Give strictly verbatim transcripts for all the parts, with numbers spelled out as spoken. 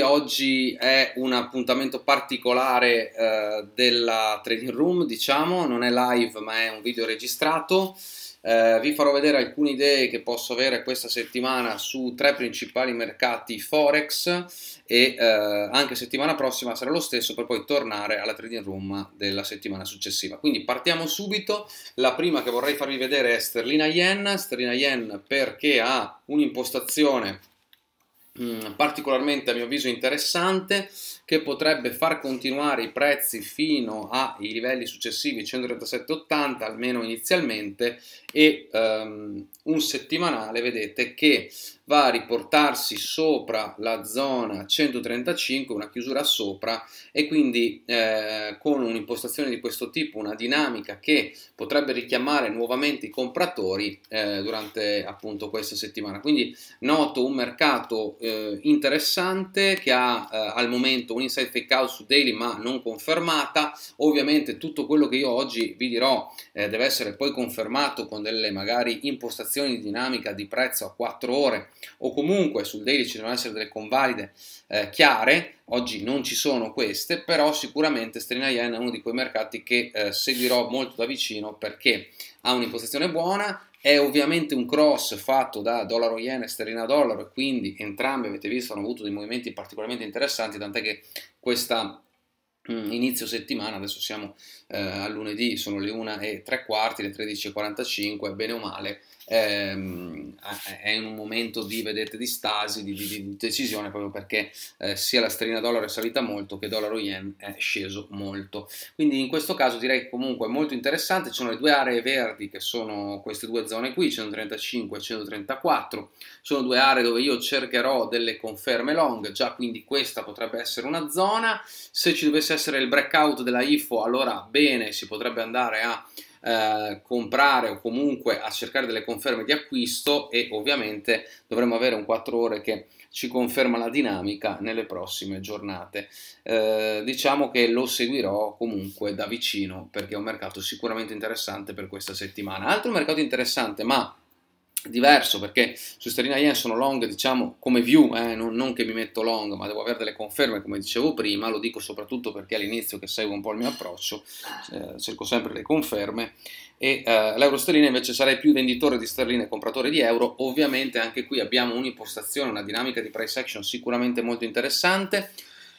Oggi è un appuntamento particolare eh, della Trading Room, diciamo, non è live ma è un video registrato. Eh, vi farò vedere alcune idee che posso avere questa settimana su tre principali mercati Forex e eh, anche settimana prossima sarà lo stesso, per poi tornare alla Trading Room della settimana successiva. Quindi partiamo subito. La prima che vorrei farvi vedere è sterlina yen, sterlina yen perché ha un'impostazione particolarmente a mio avviso interessante, che potrebbe far continuare i prezzi fino ai livelli successivi centotrentasette virgola ottanta almeno inizialmente, e um, un settimanale vedete che va a riportarsi sopra la zona centotrentacinque, una chiusura sopra, e quindi eh, con un'impostazione di questo tipo, una dinamica che potrebbe richiamare nuovamente i compratori eh, durante appunto questa settimana. Quindi noto un mercato eh, interessante che ha eh, al momento un inside fake out su daily ma non confermata. Ovviamente tutto quello che io oggi vi dirò eh, deve essere poi confermato con delle magari impostazioni di dinamica di prezzo a quattro ore, o comunque sul daily ci devono essere delle convalide eh, chiare. Oggi non ci sono queste, però sicuramente sterlina yen è uno di quei mercati che eh, seguirò molto da vicino perché ha un'impostazione buona. È ovviamente un cross fatto da dollaro yen e sterlina dollaro, e quindi entrambi, avete visto, hanno avuto dei movimenti particolarmente interessanti, tant'è che questa inizio settimana, adesso siamo eh, a lunedì, sono le una e tre quarti, le tredici e quarantacinque, bene o male ehm, è in un momento di, vedete, di stasi, di, di, di decisione, proprio perché eh, sia la sterlina dollaro è salita molto che dollaro yen è sceso molto. Quindi in questo caso direi comunque molto interessante. Ci sono le due aree verdi che sono queste due zone qui, centotrentacinque e centotrentaquattro, sono due aree dove io cercherò delle conferme long, già, quindi questa potrebbe essere una zona. Se ci dovesse essere il breakout della I F O, allora bene, si potrebbe andare a eh, comprare o comunque a cercare delle conferme di acquisto, e ovviamente dovremmo avere un quattro ore che ci conferma la dinamica nelle prossime giornate. Eh, diciamo che lo seguirò comunque da vicino perché è un mercato sicuramente interessante per questa settimana. Altro mercato interessante ma diverso, perché su sterlina yen sono long, diciamo, come view, eh, non, non che mi metto long, ma devo avere delle conferme come dicevo prima. Lo dico soprattutto perché all'inizio, che seguo un po' il mio approccio, eh, cerco sempre le conferme, e eh, l'euro sterlina invece sarei più venditore di sterline e compratore di euro. Ovviamente anche qui abbiamo un'impostazione, una dinamica di price action sicuramente molto interessante.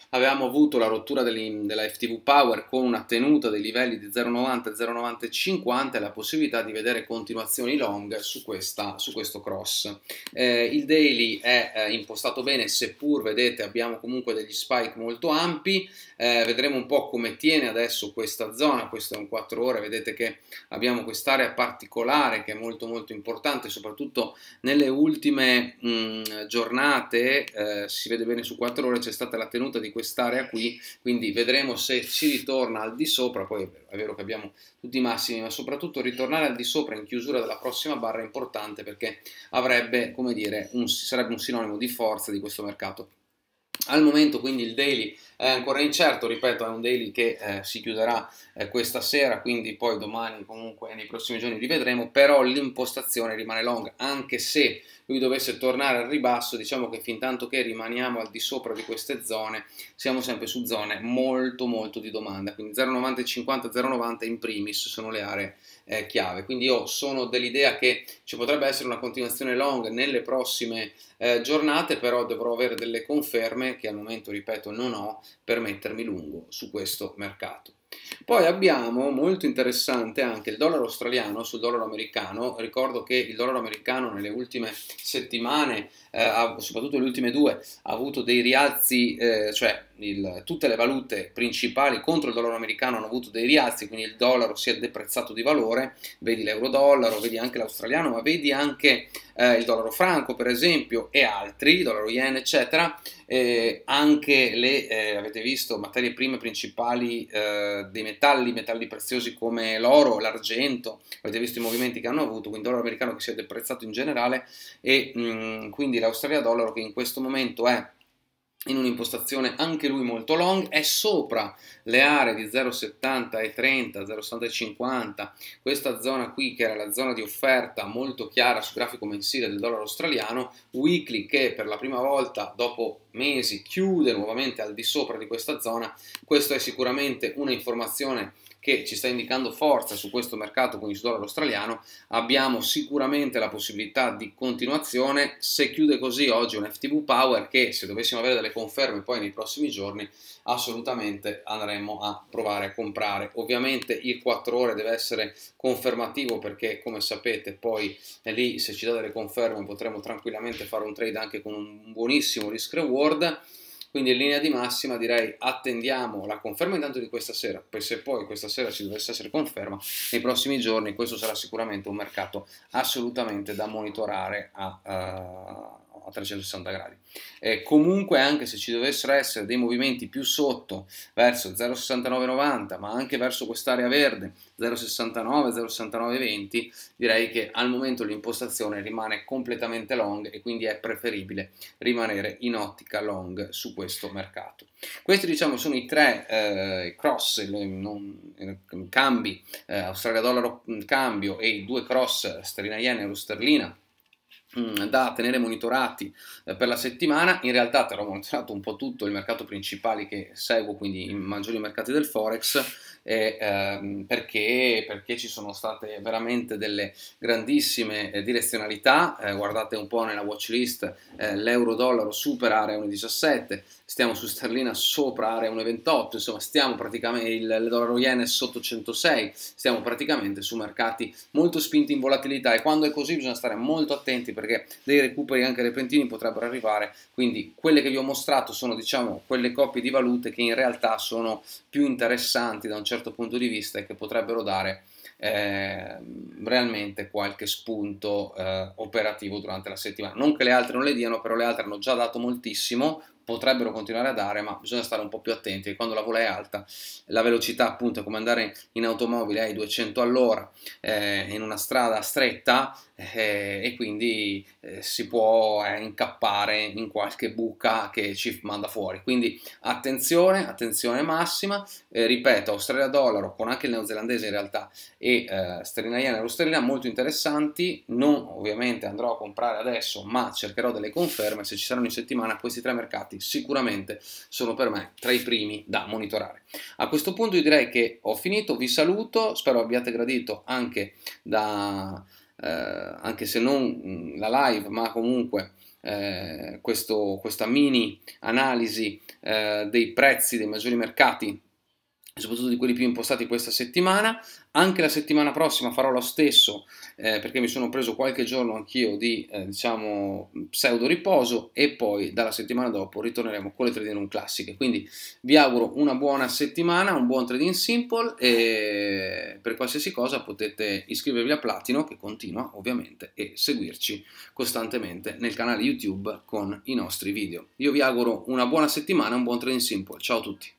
Avevamo avuto la rottura degli, della F T W Power con una tenuta dei livelli di zero virgola novanta e zero virgola novanta e cinquanta, e la possibilità di vedere continuazioni long su, questa, su questo cross. Eh, il daily è eh, impostato bene, seppur vedete abbiamo comunque degli spike molto ampi. Eh, vedremo un po' come tiene adesso questa zona. Questo è un quattro ore, vedete che abbiamo quest'area particolare che è molto molto importante, soprattutto nelle ultime mh, giornate. Eh, si vede bene su quattro ore, c'è stata la tenuta di quest'area qui, quindi vedremo se ci ritorna al di sopra. Poi è vero che abbiamo tutti i massimi, ma soprattutto ritornare al di sopra in chiusura della prossima barra è importante, perché avrebbe, come dire, un, sarebbe un sinonimo di forza di questo mercato. Al momento quindi il daily è ancora incerto, ripeto, è un daily che eh, si chiuderà eh, questa sera, quindi poi domani, comunque nei prossimi giorni rivedremo, però l'impostazione rimane long. Anche se lui dovesse tornare al ribasso, diciamo che fin tanto che rimaniamo al di sopra di queste zone siamo sempre su zone molto molto di domanda, quindi zero virgola novanta e cinquanta, zero virgola novanta in primis sono le aree eh, chiave. Quindi io sono dell'idea che ci potrebbe essere una continuazione long nelle prossime eh, giornate, però dovrò avere delle conferme che al momento, ripeto, non ho, per mettermi lungo su questo mercato. Poi abbiamo, molto interessante, anche il dollaro australiano sul dollaro americano. Ricordo che il dollaro americano nelle ultime settimane, eh, soprattutto le ultime due, ha avuto dei rialzi, eh, cioè il, tutte le valute principali contro il dollaro americano hanno avuto dei rialzi, quindi il dollaro si è deprezzato di valore. Vedi l'euro dollaro, vedi anche l'australiano, ma vedi anche eh, il dollaro franco per esempio, e altri, dollaro yen eccetera. Eh, anche le, eh, avete visto, materie prime principali eh, dei metalli, metalli preziosi come l'oro, l'argento, avete visto i movimenti che hanno avuto, quindi il dollaro americano che si è deprezzato in generale, e mh, quindi l'Australia dollaro che in questo momento è in un'impostazione anche lui molto long, è sopra le aree di zero virgola settanta e trenta, zero virgola settanta e cinquanta, questa zona qui che era la zona di offerta molto chiara sul grafico mensile del dollaro australiano, weekly che per la prima volta dopo mesi chiude nuovamente al di sopra di questa zona. Questa è sicuramente una informazione che ci sta indicando forza su questo mercato con il dollaro australiano. Abbiamo sicuramente la possibilità di continuazione, se chiude così oggi un F T W Power che, se dovessimo avere delle conferme poi nei prossimi giorni, assolutamente andremo a provare a comprare. Ovviamente il quattro ore deve essere confermativo, perché come sapete poi è lì, se ci dà delle conferme potremo tranquillamente fare un trade anche con un buonissimo risk reward. Quindi in linea di massima direi attendiamo la conferma intanto di questa sera, poi se poi questa sera ci dovesse essere conferma nei prossimi giorni, questo sarà sicuramente un mercato assolutamente da monitorare a, uh, a trecentosessanta gradi. E comunque anche se ci dovessero essere dei movimenti più sotto verso zero virgola sessantanove novanta, ma anche verso quest'area verde zero virgola sessantanove, zero virgola sessantanove venti, direi che al momento l'impostazione rimane completamente long e quindi è preferibile rimanere in ottica long su questo mercato. Questi diciamo sono i tre eh, cross, le, non, eh, cambi, eh, Australia dollaro cambio e i due cross sterlina yen e euro sterlina da tenere monitorati per la settimana. In realtà te l'ho monitorato un po' tutto il mercato principale che seguo, quindi i maggiori mercati del forex, e, ehm, perché, perché ci sono state veramente delle grandissime eh, direzionalità. Eh, guardate un po' nella watch list, eh, l'euro dollaro supera area uno virgola diciassette, stiamo su sterlina sopra area uno virgola ventotto, insomma stiamo praticamente, il, il dollaro yen è sotto centosei, stiamo praticamente su mercati molto spinti in volatilità, e quando è così bisogna stare molto attenti, perché perché dei recuperi anche repentini potrebbero arrivare. Quindi quelle che vi ho mostrato sono diciamo quelle coppie di valute che in realtà sono più interessanti da un certo punto di vista e che potrebbero dare eh, realmente qualche spunto eh, operativo durante la settimana. Non che le altre non le diano, però le altre hanno già dato moltissimo, potrebbero continuare a dare, ma bisogna stare un po' più attenti, che quando la vola è alta, la velocità appunto è come andare in automobile ai duecento all'ora eh, in una strada stretta, eh, e quindi eh, si può eh, incappare in qualche buca che ci manda fuori. Quindi attenzione, attenzione massima, eh, ripeto, Australia dollaro con anche il neozelandese in realtà e eh, sterlina yen e euro sterlina molto interessanti. Non ovviamente andrò a comprare adesso, ma cercherò delle conferme, se ci saranno in settimana. Questi tre mercati sicuramente sono per me tra i primi da monitorare. A questo punto io direi che ho finito, vi saluto, spero abbiate gradito anche da eh, anche se non la live, ma comunque eh, questo, questa mini analisi eh, dei prezzi dei maggiori mercati, soprattutto di quelli più impostati questa settimana. Anche la settimana prossima farò lo stesso, eh, perché mi sono preso qualche giorno anch'io di eh, diciamo pseudo riposo, e poi dalla settimana dopo ritorneremo con le trading room classiche. Quindi vi auguro una buona settimana, un buon trading simple, e per qualsiasi cosa potete iscrivervi a Platino, che continua ovviamente, e seguirci costantemente nel canale YouTube con i nostri video. Io vi auguro una buona settimana, un buon trading simple, ciao a tutti.